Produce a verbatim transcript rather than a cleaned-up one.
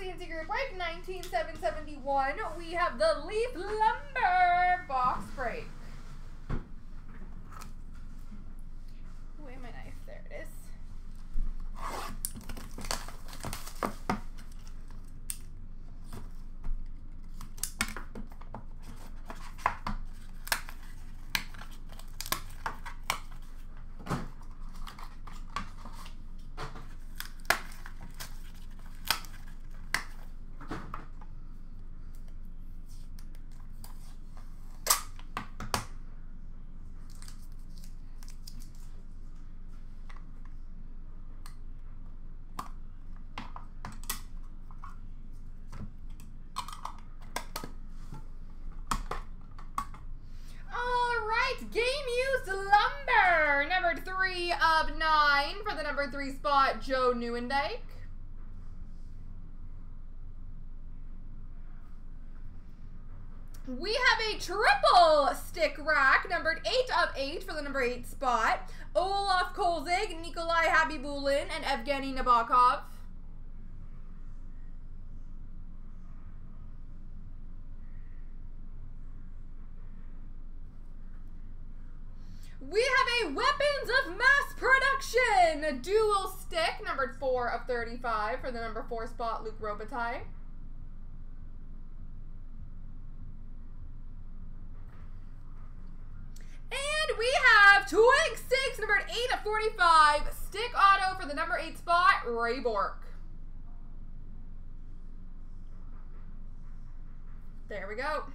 Fancy Group Break nineteen seven seventy-one, we have the Leaf Lumber box break. Where's my knife? There it is. Lumber, number three of nine for the number three spot, Joe Nieuwendyk. We have a triple stick rack, numbered eight of eight for the number eight spot, Olaf Kolzig, Nikolai Habibulin, and Evgeny Nabokov. We have a Weapons of Mass Production, a dual stick, numbered four of thirty-five for the number four spot, Luke Robitaille. And we have Twig Six, numbered eight of forty-five, stick auto for the number eight spot, Ray Bork. There we go.